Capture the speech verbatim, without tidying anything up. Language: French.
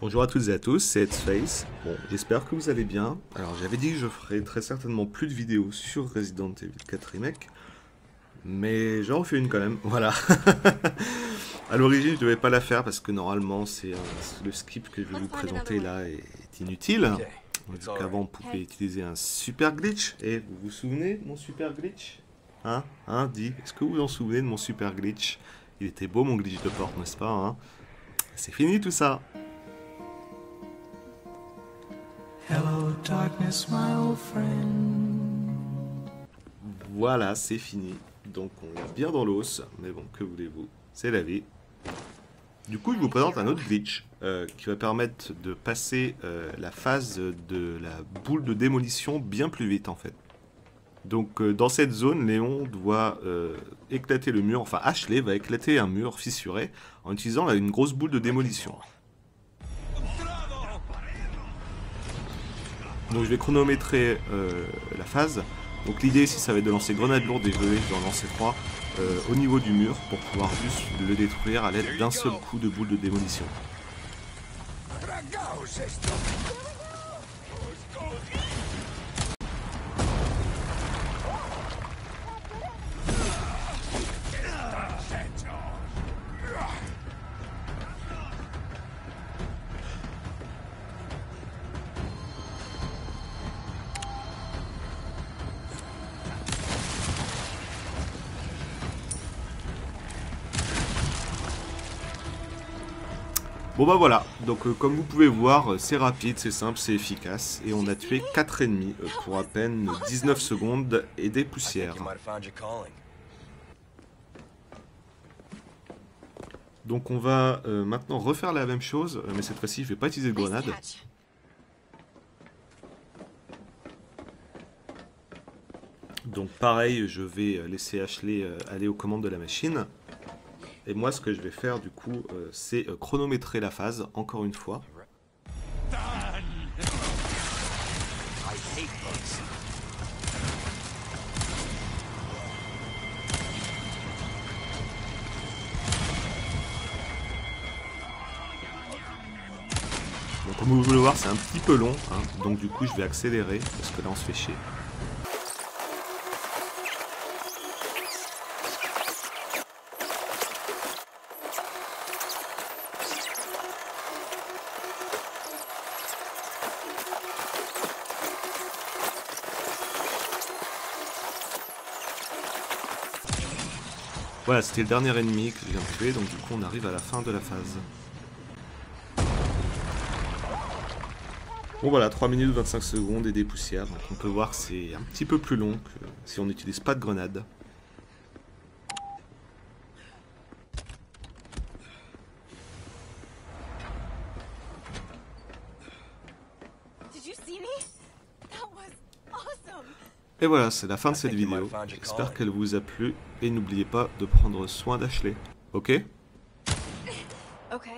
Bonjour à toutes et à tous, c'est Headspace. Bon, j'espère que vous allez bien. Alors, j'avais dit que je ferai très certainement plus de vidéos sur Resident Evil quatre Remake, mais j'en refais une quand même, voilà. À l'origine, je ne devais pas la faire parce que normalement, c'est euh, le skip que je vais vous présenter là est inutile. Donc avant, on pouvait utiliser un super glitch. Et vous vous souvenez de mon super glitch? Hein? Hein? Dis, est-ce que vous vous en souvenez de mon super glitch? Il était beau mon glitch de porte, n'est-ce pas hein? C'est fini tout ça. Hello, darkness, my old friend. Voilà, c'est fini. Donc on l'a bien dans l'os, mais bon, que voulez-vous? C'est la vie. Du coup, je vous présente un autre glitch euh, qui va permettre de passer euh, la phase de la boule de démolition bien plus vite en fait. Donc euh, dans cette zone, Léon doit euh, éclater le mur, enfin Ashley va éclater un mur fissuré en utilisant là, une grosse boule de démolition. Donc je vais chronométrer euh, la phase. Donc l'idée ici ça va être de lancer grenade lourde et gelée dans lancer trois euh, au niveau du mur pour pouvoir juste le détruire à l'aide d'un seul coup de boule de démolition. Bon bah voilà, donc euh, comme vous pouvez voir, euh, c'est rapide, c'est simple, c'est efficace, et on a tué quatre ennemis euh, pour à peine dix-neuf secondes et des poussières. Donc on va euh, maintenant refaire la même chose, mais cette fois-ci je vais pas utiliser de grenade. Donc pareil, je vais laisser Ashley euh, aller aux commandes de la machine. Et moi, ce que je vais faire, du coup, euh, c'est chronométrer la phase, encore une fois. Donc, comme vous pouvez le voir, c'est un petit peu long, hein, donc du coup, je vais accélérer, parce que là, on se fait chier. Voilà, c'était le dernier ennemi que je viens de tuer, donc du coup on arrive à la fin de la phase. Bon voilà, trois minutes vingt-cinq secondes et des poussières, donc on peut voir que c'est un petit peu plus long que si on n'utilise pas de grenade. Et voilà, c'est la fin de cette vidéo. J'espère qu'elle vous a plu et n'oubliez pas de prendre soin d'Ashley. Ok ? Ok.